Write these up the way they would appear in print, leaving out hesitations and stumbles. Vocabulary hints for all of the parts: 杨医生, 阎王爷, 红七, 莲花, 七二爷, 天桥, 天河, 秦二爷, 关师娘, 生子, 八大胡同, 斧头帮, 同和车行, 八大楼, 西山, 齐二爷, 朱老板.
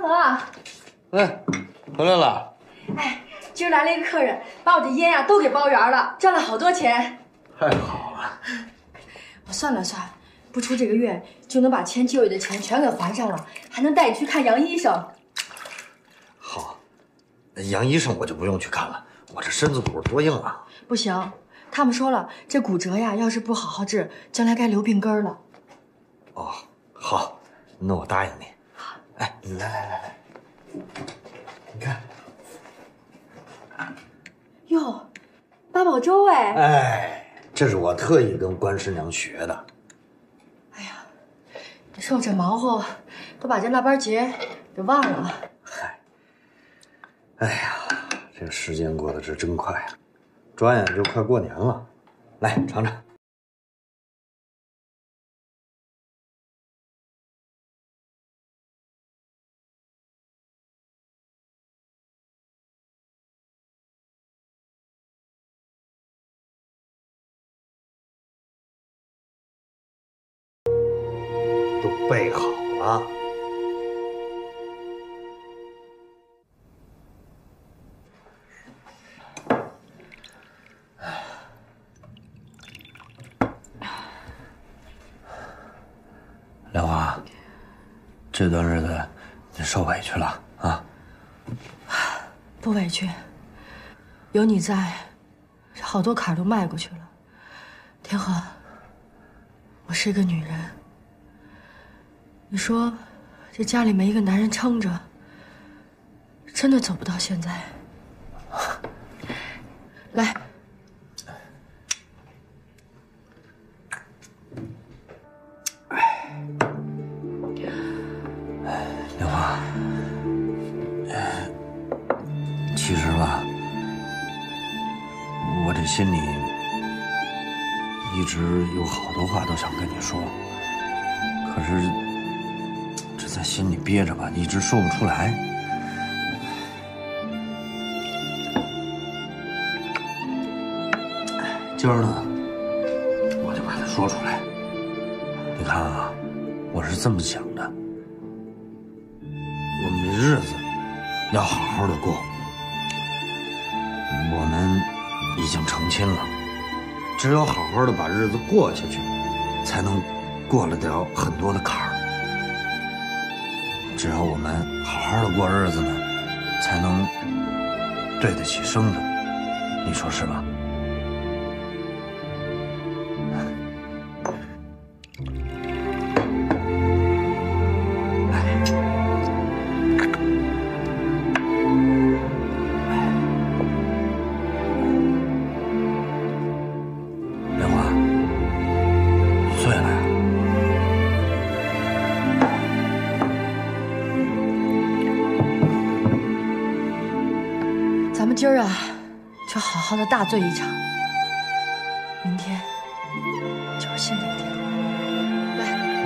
三河，哎，回来了。哎，今儿来了一个客人，把我的烟呀都给包圆了，赚了好多钱。太好了！我算了算，不出这个月就能把前女友的钱全给还上了，还能带你去看杨医生。好，杨医生我就不用去看了，我这身子骨多硬啊！不行，他们说了，这骨折呀，要是不好好治，将来该留病根了。哦，好，那我答应你。 哎，来，你看，哟，八宝粥哎！哎，这是我特意跟关师娘学的。哎呀，你说我这忙活，都把这腊八节给忘了。嗨，哎呀，这时间过得是真快啊，转眼就快过年了。来，尝尝。 备好了。莲花，这段日子你受委屈了啊？不委屈，有你在，好多坎儿都迈过去了。天河，我是个女人。 你说，这家里没一个男人撑着，真的走不到现在。来，莲花，其实吧，我这心里一直有好多话都想跟你说，可是。 在心里憋着吧，一直说不出来。今儿呢，我就把它说出来。你看啊，我是这么想的：我们这日子要好好的过。我们已经成亲了，只有好好的把日子过下去，才能过了掉很多的坎儿。 只要我们好好的过日子呢，才能对得起生子，你说是吧？莲花，你醉了呀？ 今儿啊，就好好的大醉一场。明天就是新的一天，来。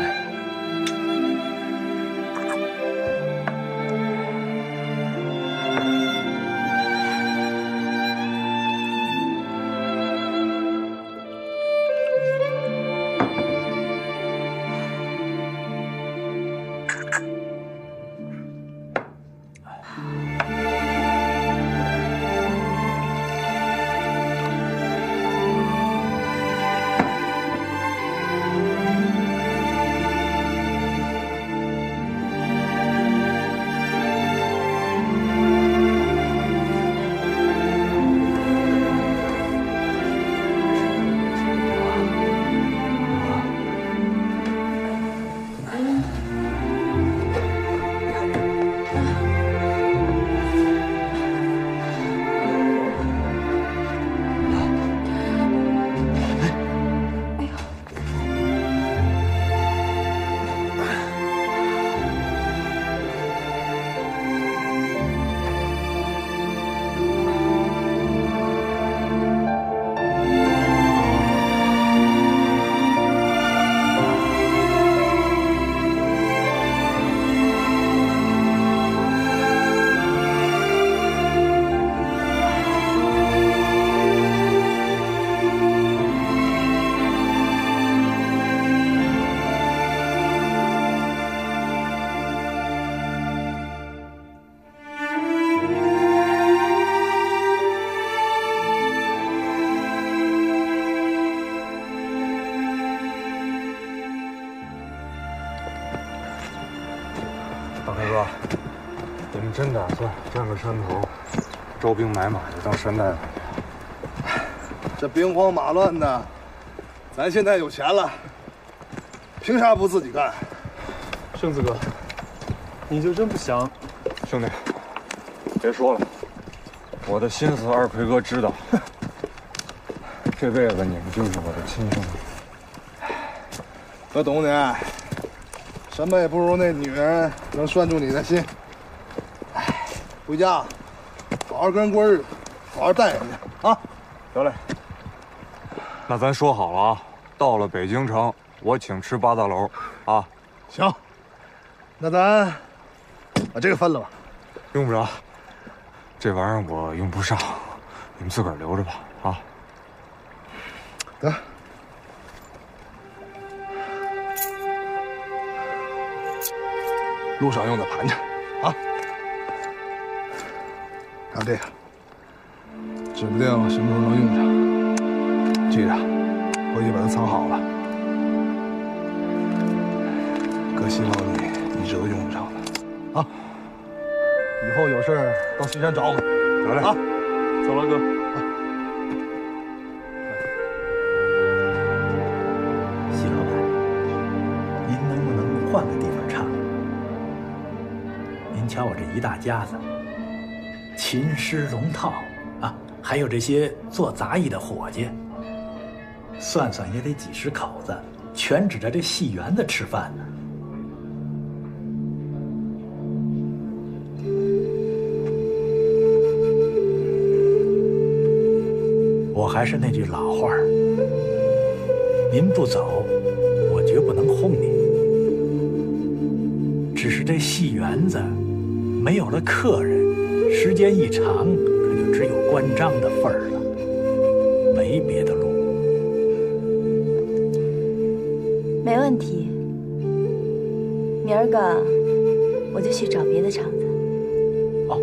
大哥，你们真打算占个山头，招兵买马就当山大夫？这兵荒马乱的，咱现在有钱了，凭啥不自己干？圣子哥，你就真不想？兄弟，别说了，我的心思二奎哥知道。这辈子你们就是我的亲兄弟。我懂你，什么也不如那女人能拴住你的心。哎，回家好好跟人过日子，好好待人家啊。得嘞。那咱说好了啊，到了北京城，我请吃八大楼啊。行，那咱把这个分了吧。用不着，这玩意儿我用不上，你们自个儿留着吧啊。 得，路上用的盘缠啊，还有这个，指不定什么时候能用上，记着，回去把它藏好了。哥希望你一直都用得上的啊！以后有事儿到西山找我，得嘞啊！走了，哥。 换个地方唱，您瞧我这一大家子，琴师龙套啊，还有这些做杂役的伙计，算算也得几十口子，全指着这戏园子吃饭呢。我还是那句老话儿，您不走，我绝不能哄您。 只是这戏园子没有了客人，时间一长，可就只有关张的份儿了，没别的路。没问题，明儿个我就去找别的场子。哦，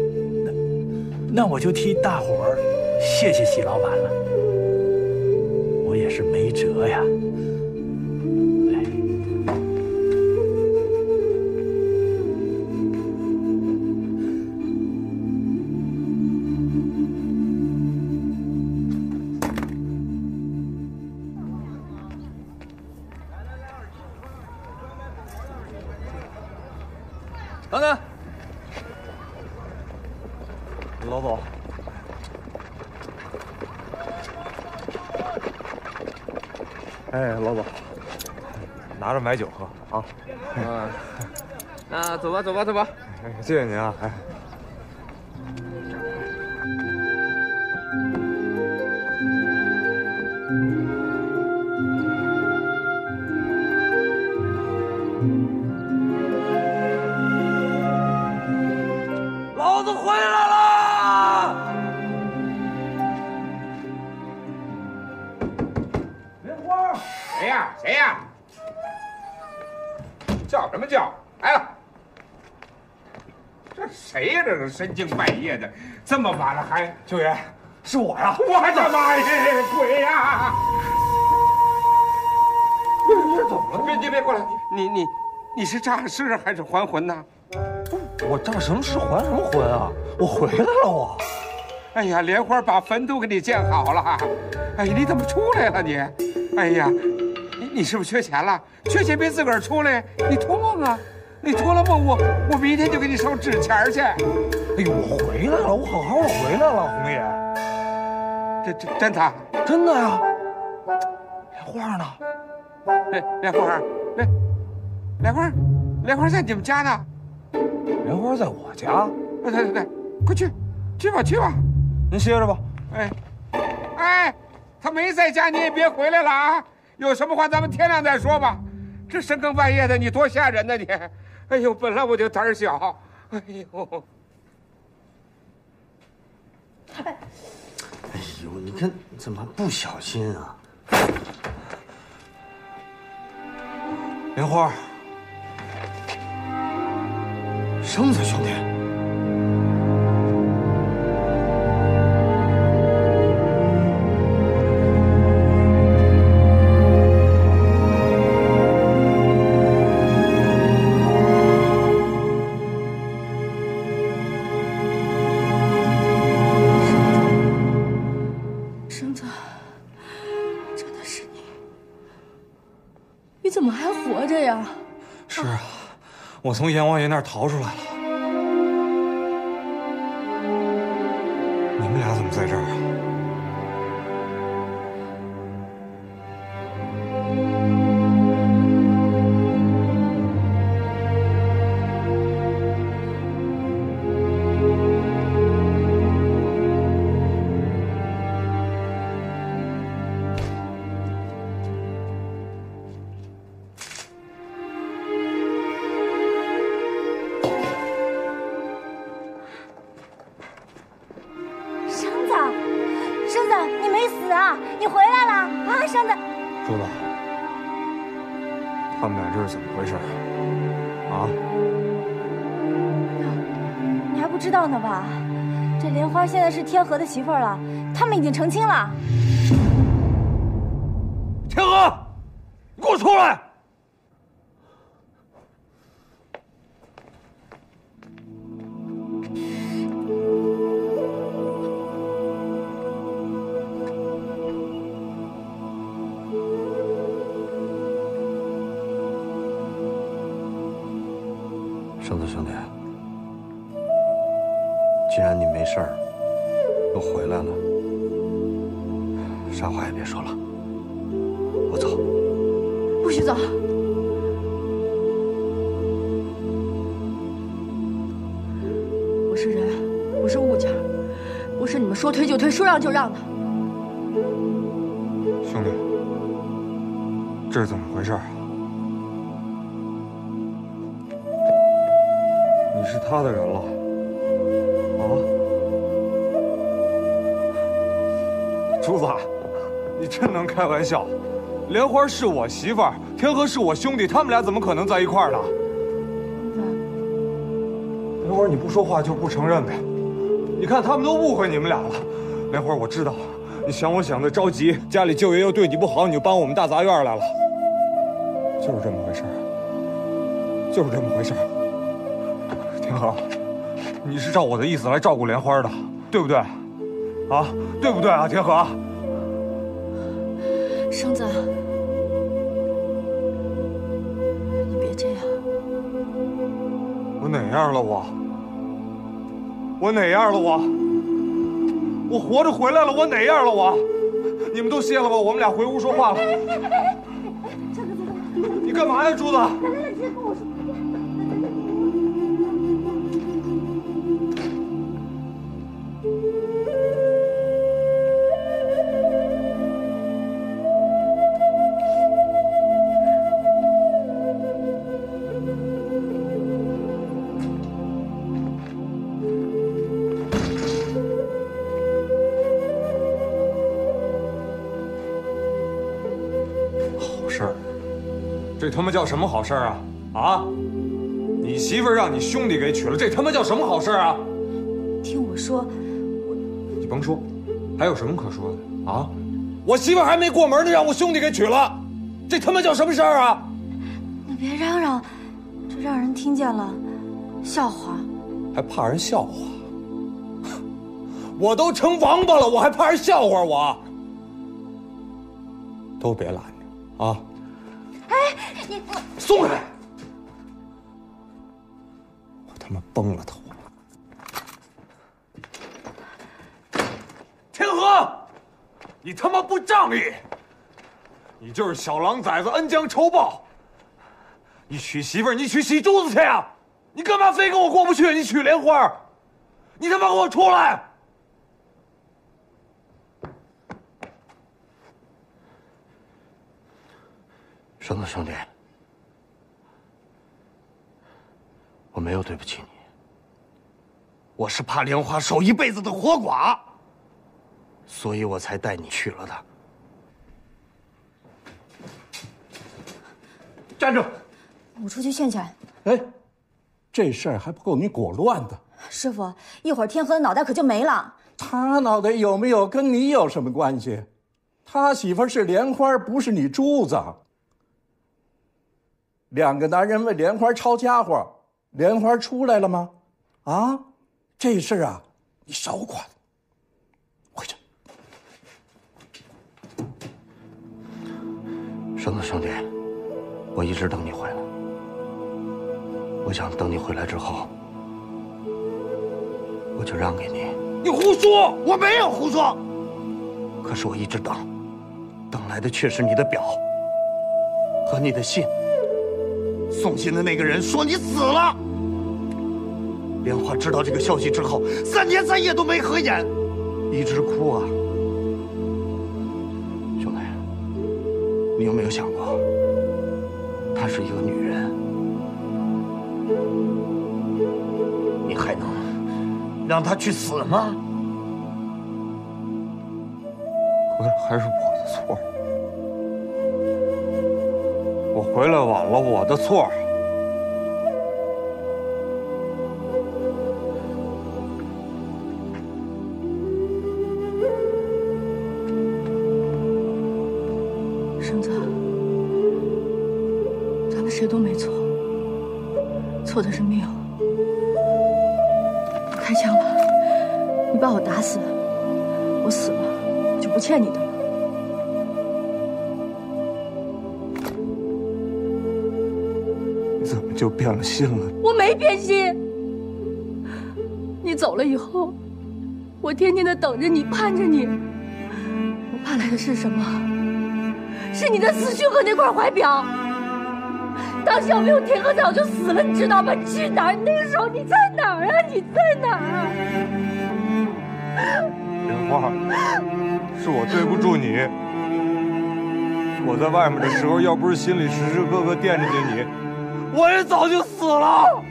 那我就替大伙儿谢谢戏老板了，我也是没辙呀。 买酒喝啊！嗯，那走吧，走吧，走吧！谢谢您啊！哎，老子回来了！莲花，谁呀？谁呀？ 叫什么叫？来了！这谁呀？这是深更半夜的，这么晚了还……秋爷，是我呀！我的妈呀！鬼呀！你这怎么了？别过来！你是诈尸还是还魂呢？我诈什么尸还什么魂啊？我回来了我！哎呀，莲花把坟都给你建好了！哎，你怎么出来了你？哎呀！ 你是不是缺钱了？缺钱别自个儿出来，你托梦啊！你托了梦，我明天就给你烧纸钱去。哎呦，我回来了，我好好我回来了，红爷。真的？真的呀！莲花呢？莲花在你们家呢。莲花在我家？对，快去吧。您歇着吧。哎，他没在家，你也别回来了啊！ 有什么话咱们天亮再说吧，这深更半夜的，你多吓人呐你！哎呦，本来我就胆小，哎呦，哎呦，你看怎么不小心啊？莲花，生子兄弟。啊！是啊，我从阎王爷那儿逃出来了。 你们俩怎么在这儿啊？天河的媳妇儿了，他们已经成亲了。天河，你给我出来！生子兄弟，既然你没事儿。 又回来了，啥话也别说了，我走。不许走！我是人，不是物件，不是你们说推就推，说让就让的。兄弟，这是怎么回事啊？你是他的人了，啊？ 珠子，你真能开玩笑！莲花是我媳妇儿，天河是我兄弟，他们俩怎么可能在一块儿呢？莲花，你不说话就不承认呗！你看他们都误会你们俩了。莲花，我知道你想我想的着急，家里舅爷又对你不好，你就搬我们大杂院来了。就是这么回事儿，就是这么回事儿。天河，你是照我的意思来照顾莲花的，对不对？啊？ 对不对啊，天河？生子，你别这样。我哪样了我？我哪样了我？我活着回来了，我哪样了我？你们都歇了吧，我们俩回屋说话了。你干嘛呀，珠子？ 他妈叫什么好事啊！啊，你媳妇让你兄弟给娶了，这他妈叫什么好事啊！听我说，你甭说，还有什么可说的啊？我媳妇还没过门呢，让我兄弟给娶了，这他妈叫什么事啊！你别嚷嚷，这让人听见了，笑话。还怕人笑话？我都成王八了，我还怕人笑话我？都别拦着啊！ 松开！我他妈崩了头了！天河，你他妈不仗义！你就是小狼崽子，恩将仇报！你娶媳妇儿，你娶喜珠子去呀！你干嘛非跟我过不去？你娶莲花，你他妈给我出来！ 生子兄弟，我没有对不起你，我是怕莲花守一辈子的活寡，所以我才带你去了的。站住！我出去劝劝。哎，这事儿还不够你裹乱的。师傅，一会儿天河的脑袋可就没了。他脑袋有没有跟你有什么关系？他媳妇是莲花，不是你珠子。 两个男人为莲花抄家伙，莲花出来了吗？啊，这事儿啊，你少管。回去。生子兄弟，我一直等你回来。我想等你回来之后，我就让给你。你胡说！我没有胡说。可是我一直等，等来的却是你的表和你的信。送信的那个人说你死了。莲花知道这个消息之后，3年3夜都没合眼，一直哭啊。 你有没有想过，她是一个女人，你还能让她去死吗？还是我的错，我回来晚了，我的错。错的是命，开枪吧！你把我打死，我死了就不欠你的了。你怎么就变了心了？我没变心。你走了以后，我天天的等着你，盼着你。我盼来的是什么？是你的死讯和那块怀表。 当时我没有停和早就死了，你知道吗？你去哪儿？那个时候你在哪儿啊？你在哪儿啊？莲花，是我对不住你。我在外面的时候，要不是心里时时刻刻惦记着你，我也早就死了。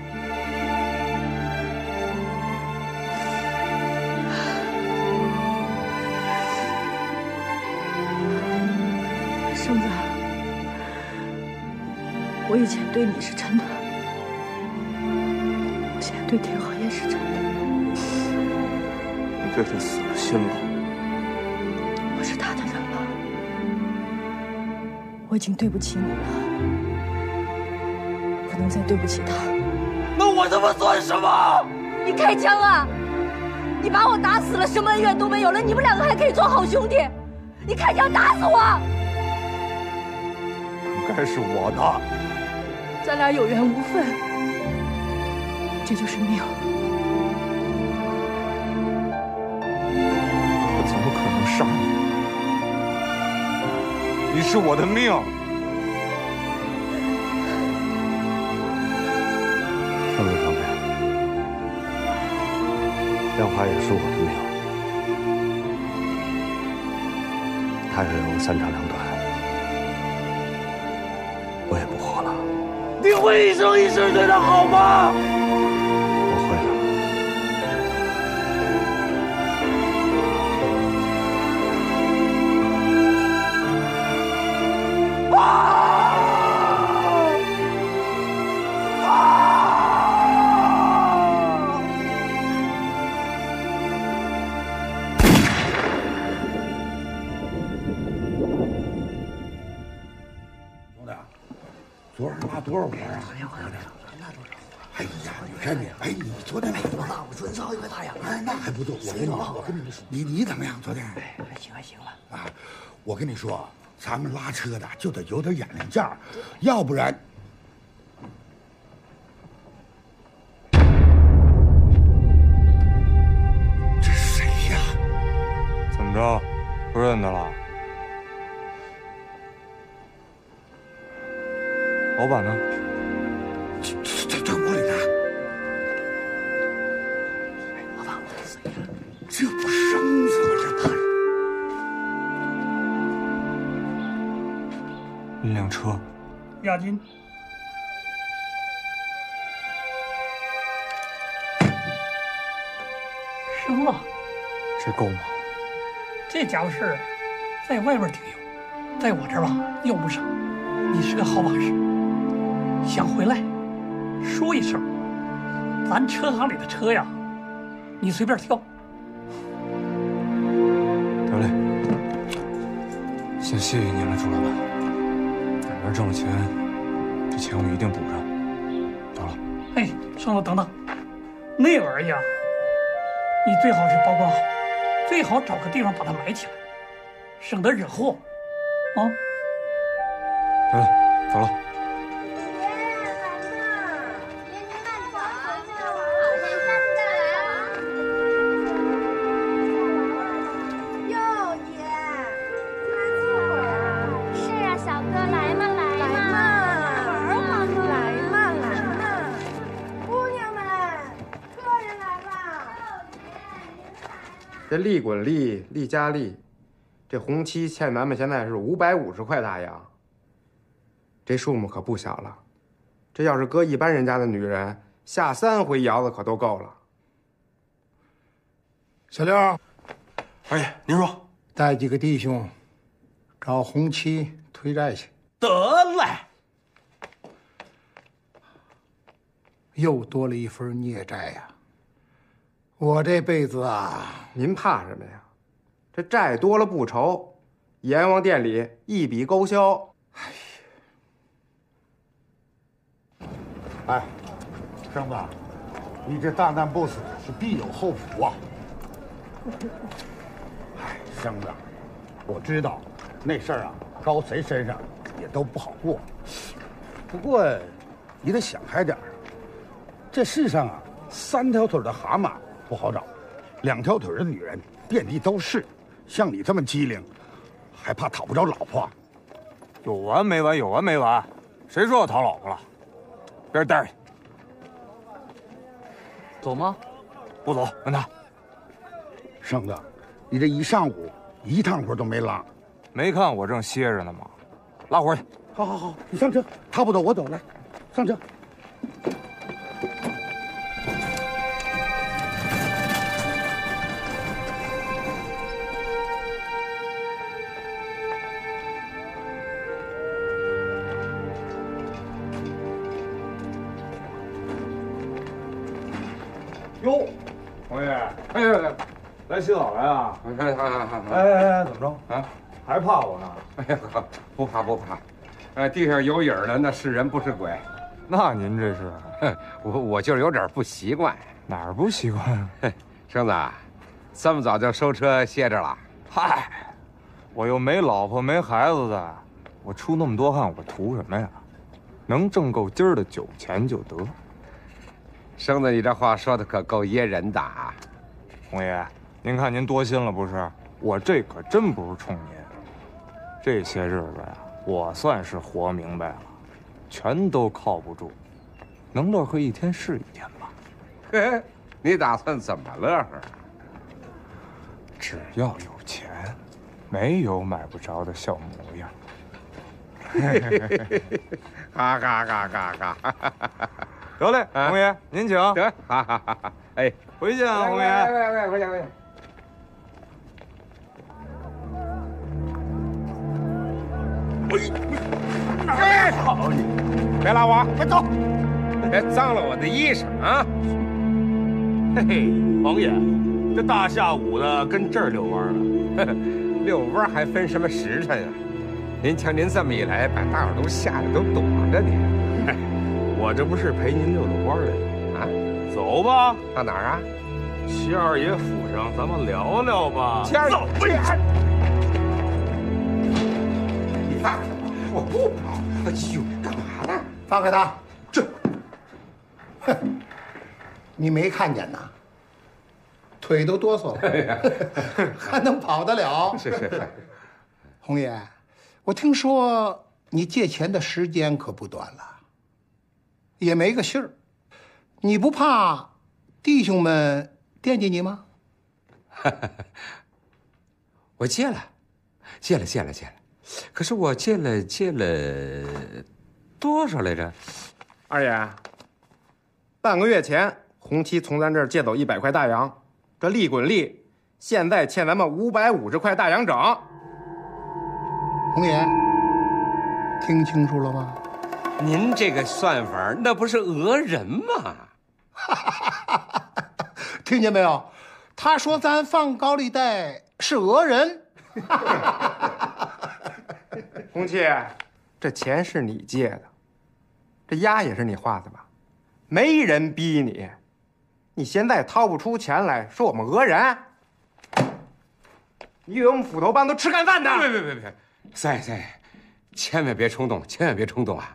生子。 我以前对你是真的，我现在对田荷叶是真的。你对他死了心了？我是他的人了，我已经对不起你了，不能再对不起他。那我他妈算什么？你开枪啊！你把我打死了，什么恩怨都没有了，你们两个还可以做好兄弟。你开枪打死我！不该是我的。 咱俩有缘无分，这就是命。我怎么可能杀你？你是我的命。上面上面，莲花也是我的命，她也让我3长2短。 你会一生一世对他好吗？我会的。兄弟，昨儿拉多少活啊？ 哎，你昨天没多大，我昨天烧一块大洋。哎，那还不错。我跟你说，你怎么样？昨天？哎，还行了。啊，我跟你说，咱们拉车的就得有点眼力劲儿，要不然。 这是谁呀？怎么着，不认得了？老板呢？这屋里呢？ 这不生死吗？这那辆车，押金。什么？这够吗？这家伙事儿，在外边挺有，在我这儿吧用不上。你是个好把式，想回来，说一声，咱车行里的车呀，你随便挑。 先谢谢您了，朱老板。哪边挣了钱，这钱我一定补上。到了。哎，上楼等等。那玩意儿，你最好是保管好，最好找个地方把它埋起来，省得惹祸。啊。得了，走了。这利滚利、利加利，这红七欠咱们现在是550块大洋。这数目可不小了，这要是搁一般人家的女人，下3回窑子可都够了。小刘，二爷您说，带几个弟兄找红七推债去。得嘞。 又多了一分孽债呀！我这辈子啊，您怕什么呀？这债多了不愁，阎王殿里一笔勾销。哎，生子，你这大难不死是必有后福啊！哎，生子，我知道那事儿啊，搁谁身上也都不好过。不过，你得想开点儿。 这世上啊，3条腿的蛤蟆不好找，2条腿的女人遍地都是。像你这么机灵，还怕讨不着老婆？有完没完？有完没完？谁说我讨老婆了？别人待着去。走吗？不走，问他。生子，你这一上午一趟活都没拉，没看我正歇着呢吗？拉活去。好好好，你上车。他不走，我走。来，上车。 哟，王爷，哎呀，来洗澡来啊！哎，怎么着？啊，还怕我呢？哎呀，不怕不怕，哎，地上有影呢，那是人不是鬼。那您这是？我就是有点不习惯。哪儿不习惯啊？生子，这么早就收车歇着了？嗨，我又没老婆没孩子的，我出那么多汗，我图什么呀？能挣够今儿的酒钱就得。 生子，你这话说的可够噎人的啊！红爷，您看您多心了不是？我这可真不是冲您。这些日子呀，我算是活明白了，全都靠不住，能乐呵一天是一天吧。嘿，你打算怎么乐呵？只要有钱，没有买不着的小模样。嘎嘎嘎嘎嘎！ 得嘞，红爷您请。得，哈哈哈哈！哎，回见啊，红爷。回见，回见。哎，好你！别拉我，快走！别脏了我的衣裳啊！嘿嘿，红爷，这大下午的跟这儿遛弯呢？遛弯还分什么时辰啊？您瞧您这么一来，把大伙儿都吓得都躲着你。 我这不是陪您遛遛弯来了啊？走吧，到哪儿啊？七二爷府上，咱们聊聊吧。七二爷，你放开我！我不跑。哎呦，干嘛呢？放开他！这，哼，你没看见呐？腿都哆嗦了，还能跑得了？是是是。红爷，我听说你借钱的时间可不短了。 也没个信儿，你不怕弟兄们惦记你吗？我借了，可是我借了多少来着？二爷，半个月前红七从咱这儿借走100块大洋，这利滚利，现在欠咱们550块大洋整。红爷，听清楚了吗？ 您这个算法，那不是讹人吗？听见没有？他说咱放高利贷是讹人。红七，这钱是你借的，这押也是你画的吧？没人逼你，你现在掏不出钱来说我们讹人，你以为我们斧头帮都吃干饭的？别，塞，千万别冲动，千万别冲动啊！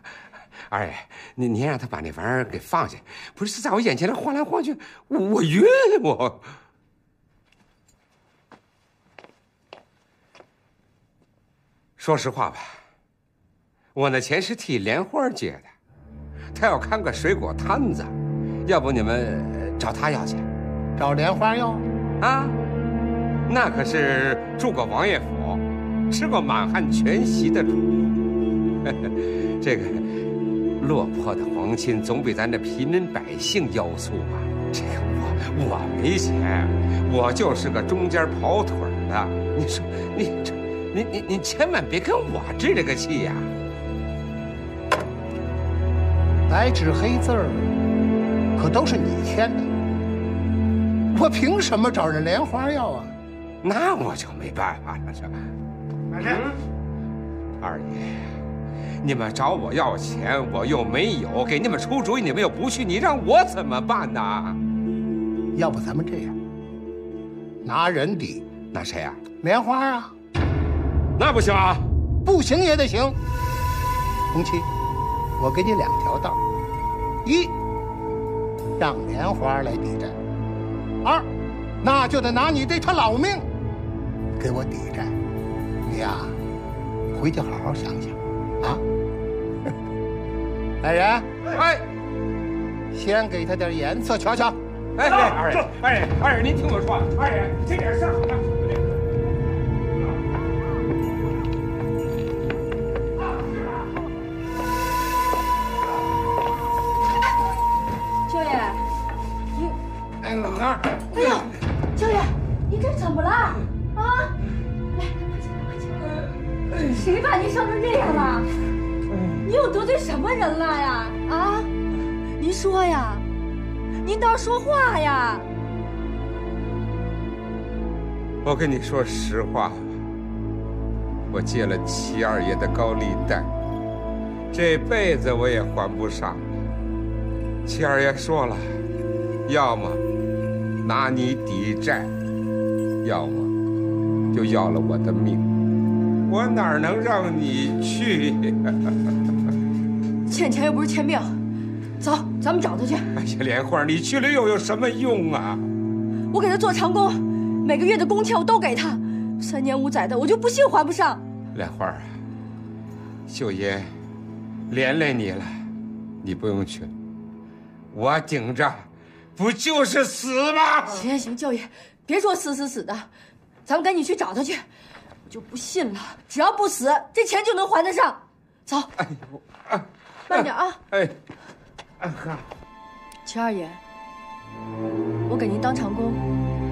二爷，您让他把那玩意儿给放下，不是在我眼前这晃来晃去，我晕我。说实话吧，我那钱是替莲花借的，他要看个水果摊子，要不你们找他要去，找莲花要啊？那可是住过王爷府，吃过满汉全席的主呵呵。这个落魄的皇亲总比咱这平民百姓要素吧？这个我没钱，我就是个中间跑腿的。你说你千万别跟我置这个气呀！白纸黑字儿，可都是你签的。 我凭什么找人莲花要啊？那我就没办法了，是吧？马生，二爷，你们找我要钱，我又没有；给你们出主意，你们又不去，你让我怎么办呢？要不咱们这样，拿人抵，拿谁啊？莲花啊？那不行啊！不行也得行。红七，我给你两条道：一，让莲花来抵债。 二，那就得拿你这条老命给我抵债。你呀，回去好好想想，啊！来人，哎，先给他点颜色瞧瞧。哎，二爷，二爷，您听我说，二爷，这点事儿好办。 老二，哎呦，舅爷，你这怎么了啊？来，谁把你伤成这样了？你又得罪什么人了呀？啊，您说呀，您倒是说话呀！我跟你说实话，我借了七二爷的高利贷，这辈子我也还不上。七二爷说了，要么。 拿你抵债，要么就要了我的命，我哪能让你去呀？欠钱又不是欠命，走，咱们找他去。哎呀，莲花，你去了又有什么用啊？我给他做长工，每个月的工钱我都给他，3年5载的，我就不信还不上。莲花啊，秀爷连累你了，你不用去，我顶着。 不就是死吗？行行，舅爷，别说死的，咱们赶紧去找他去。我就不信了，只要不死，这钱就能还得上。走，哎呦，慢点啊！哎，哥，秦二爷，我给您当长工，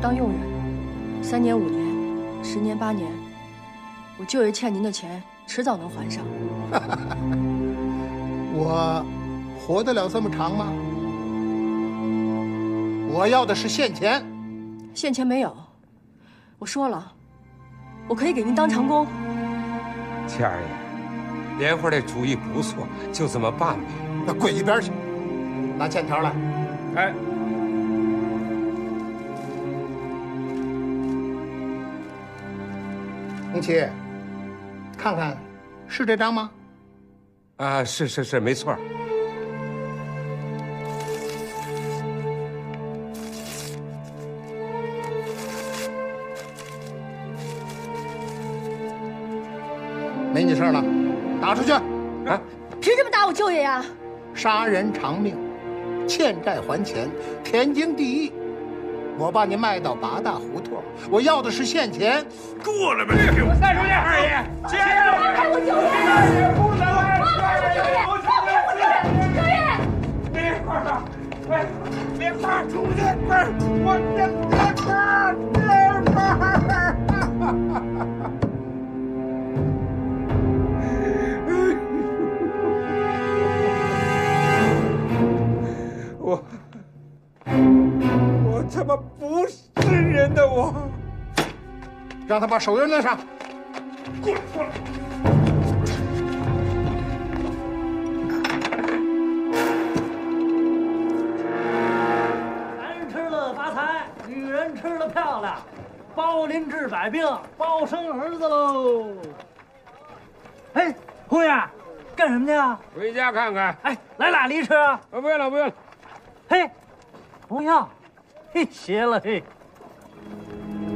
当佣人，3年5年，10年8年，我舅爷欠您的钱，迟早能还上。我活得了这么长吗？ 我要的是现钱，现钱没有。我说了，我可以给您当长工。七二爷，莲花这主意不错，就这么办吧。那滚一边去，拿欠条来。哎，红旗，看看，是这张吗？啊，是，没错。 没你事了，打出去！啊，凭什么打我舅爷呀？杀人偿命，欠债还钱，天经地义。我把你卖到八大胡同，我要的是现钱。过来呗！我带出去，二爷，接着放开我舅爷！不能！放开我舅爷！放开我舅爷！舅爷！别块儿了，快，别块儿出去！快，我这别块儿，别块儿！ 我他妈不是人的我！让他把手印弄上。滚过来！男人吃了发财，女人吃了漂亮，包您治百病，包生儿子喽！哎，姑爷，干什么去啊？回家看看。哎，来俩梨吃啊！不用了，不用了。 嘿，不要，嘿，邪了嘿！哎，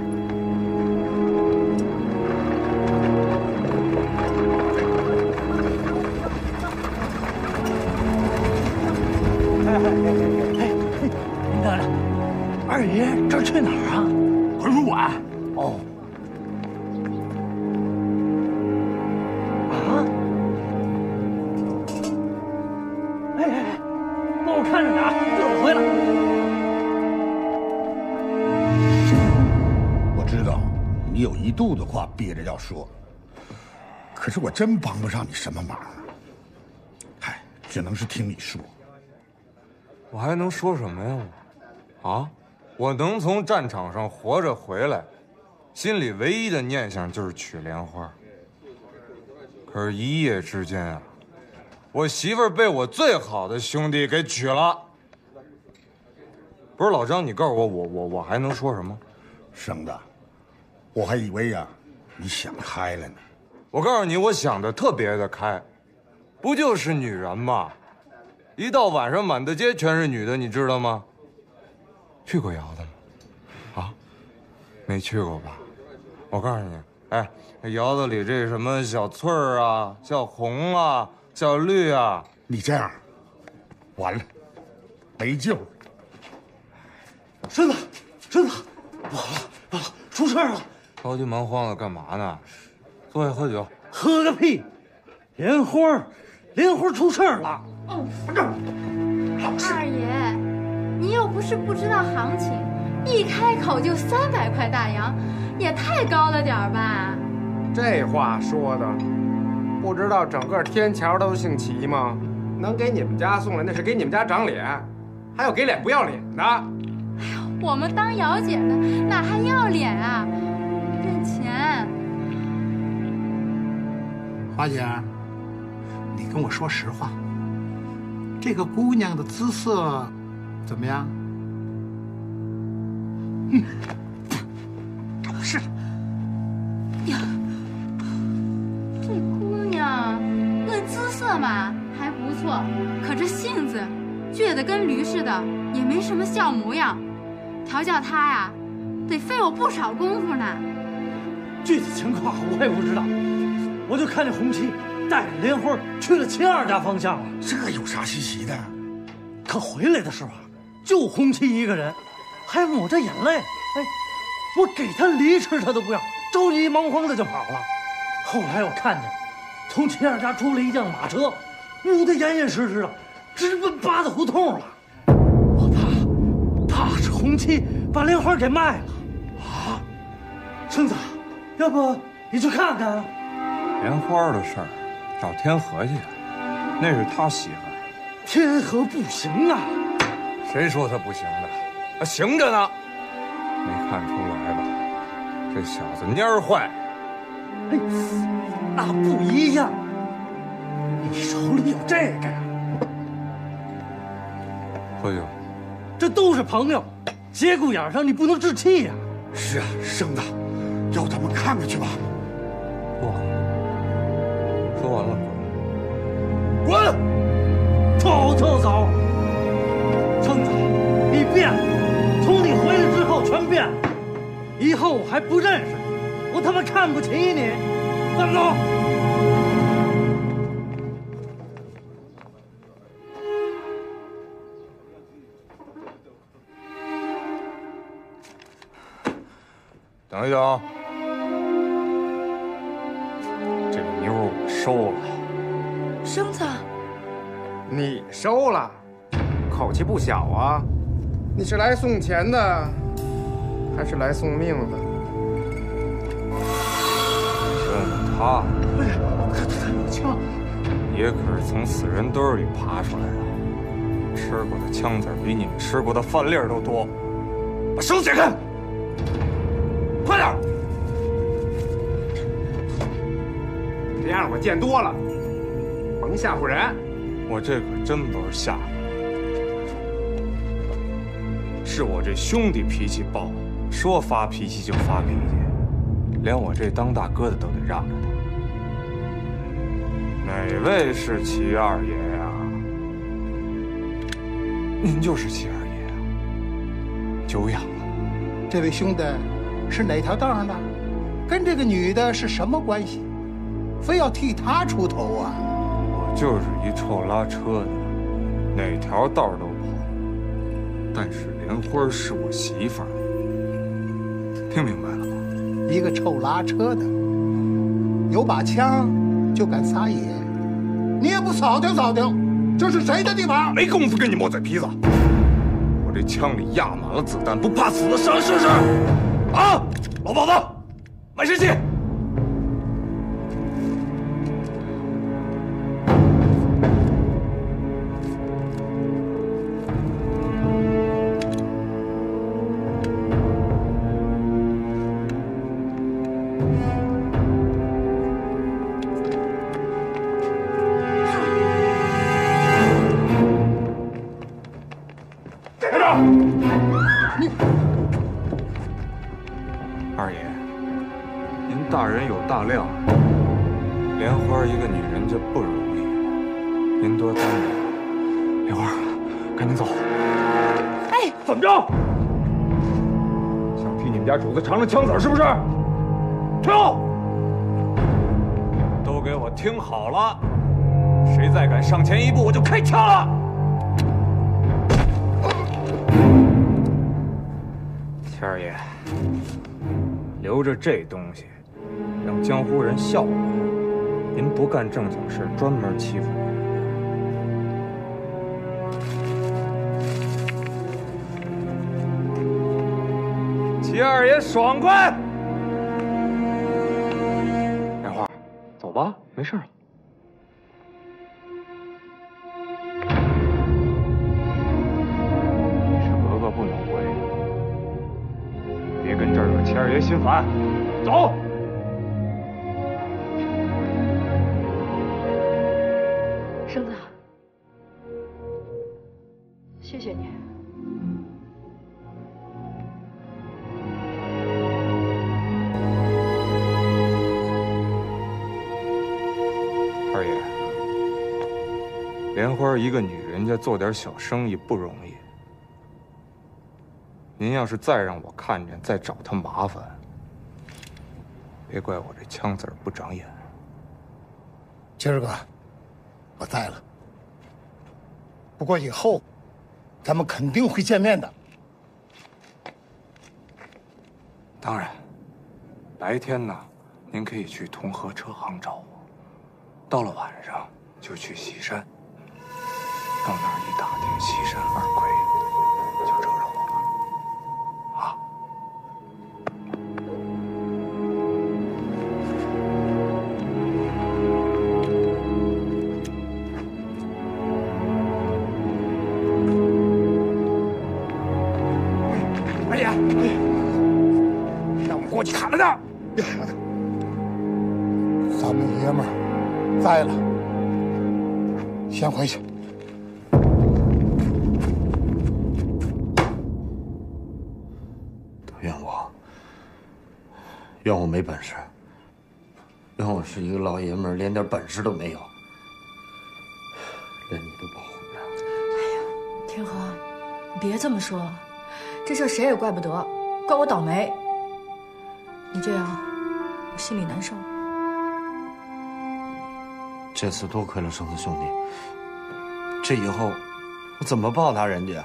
您等着，二爷这去哪儿啊？回不晚。哦，我看着呢啊，这我回来。我知道你有一肚子话憋着要说，可是我真帮不上你什么忙，嗨，只能是听你说。我还能说什么呀？啊，我能从战场上活着回来，心里唯一的念想就是娶莲花。可是，一夜之间啊。 我媳妇儿被我最好的兄弟给娶了。不是老张，你告诉我，我还能说什么？省的，我还以为呀，你想开了呢。我告诉你，我想的特别的开，不就是女人吗？一到晚上，满大街全是女的，你知道吗？去过窑子吗？啊，没去过吧？我告诉你，哎，窑子里这什么小翠儿啊，小红啊。 小绿啊，你这样，完了，没救了。顺子，顺子，完了，出事了！着急忙慌的干嘛呢？坐下喝酒。喝个屁！莲花出事了。二爷，你又不是不知道行情，一开口就300块大洋，也太高了点吧？这话说的。 不知道整个天桥都姓齐吗？能给你们家送来，那是给你们家长脸，还有给脸不要脸的。哎呀，我们当姚姐的哪还要脸啊？认钱。花姐，你跟我说实话，这个姑娘的姿色怎么样？嗯，不是。呀。 论姿色嘛，还不错，可这性子倔得跟驴似的，也没什么笑模样。调教他呀，得费我不少功夫呢。具体情况我也不知道，我就看见红七带着莲花去了秦二家方向了。这有啥稀奇的？可回来的时候，就红七一个人，还抹着眼泪。哎，我给他梨吃，他都不要，着急忙慌的就跑了。后来我看见。 从秦二家出来一辆马车，捂得严严实实的，直奔八大胡同了。我怕是红七把莲花给卖了啊！生子，要不你去看看？莲花的事儿找天河去，那是他媳妇儿。天河不行啊！谁说他不行的？啊，行着呢。没看出来吧？这小子蔫儿坏。嘿。 那不一样，你手里有这个呀？喝酒，这都是朋友，节骨眼上你不能置气呀。是啊，生的，要咱们看看去吧。不好，说完了，滚，走就走。撑子，你变了，从你回来之后全变了，以后我还不认识你，我他妈看不起你。 站住！等一等啊！这个妞我收了。生子，你收了？口气不小啊！你是来送钱的，还是来送命的？ 他不是，他枪，也可是从死人堆里爬出来的，吃过的枪子比你们吃过的饭粒儿都多。把绳解开，快点！这样我见多了，甭吓唬人。我这可真不是吓唬，是我这兄弟脾气暴，说发脾气就发脾气，连我这当大哥的都得让着他。 哪位是齐二爷呀、啊？您就是齐二爷啊！久仰了。这位兄弟是哪条道上的？跟这个女的是什么关系？非要替她出头啊？我就是一臭拉车的，哪条道都跑。但是莲花是我媳妇儿，听明白了吗？一个臭拉车的，有把枪就敢撒野。 你也不扫听扫听，这是谁的地盘？没工夫跟你磨嘴皮子。我这枪里压满了子弹，不怕死的上来试试！啊，老鸨子，买神器！ 主子尝尝枪子是不是？退后！都给我听好了，谁再敢上前一步，我就开枪了！谦儿爷，留着这东西，让江湖人笑话。您不干正经事，专门欺负我。 齐二爷爽快，奶花，走吧，没事了。你是格格不能回，别跟这儿惹齐二爷心烦。走。 花一个女人家做点小生意不容易，您要是再让我看见，再找她麻烦，别怪我这枪子儿不长眼。今儿个我在了，不过以后咱们肯定会见面的。当然，白天呢，您可以去同和车行找我；到了晚上就去西山。 到那儿一打听西山二魁，就找着我了，啊！二爷，让我们过去砍了他！咱们爷们儿栽了，先回去。 怨我没本事，怨我是一个老爷们儿，连点本事都没有，连你都保护不了。哎呀，天恒，你别这么说，这事谁也怪不得，怪我倒霉。你这样，我心里难受。这次多亏了生死兄弟，这以后我怎么报答人家？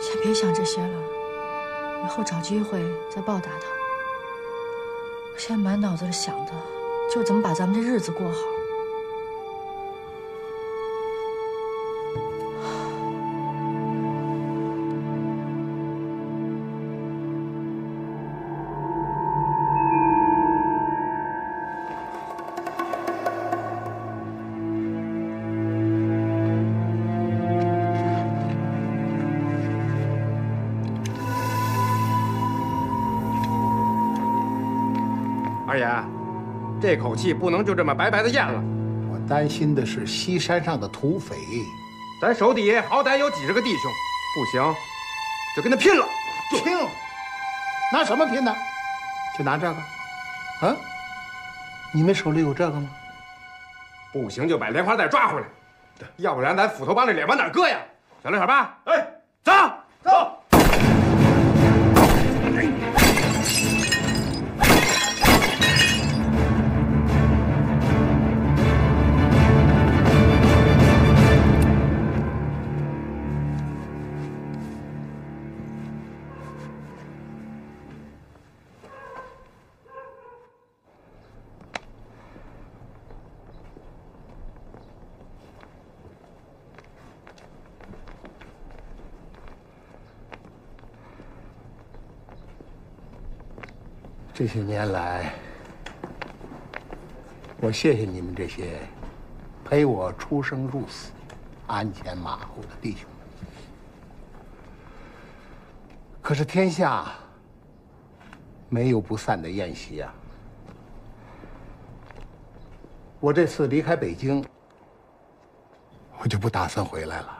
先别想这些了，以后找机会再报答他。 我现在满脑子里想的，就怎么把咱们这日子过好。这口气不能就这么白白的咽了。我担心的是西山上的土匪，咱手底下好歹有几十个弟兄，不行，就跟他拼了！拼？拿什么拼呢？就拿这个？啊？你们手里有这个吗？不行，就把莲花带抓回来，要不然咱斧头帮这脸往哪搁呀？小六、小八，哎，走走。这些年来，我谢谢你们这些陪我出生入死、鞍前马后的弟兄们。可是天下没有不散的宴席啊！我这次离开北京，我就不打算回来了。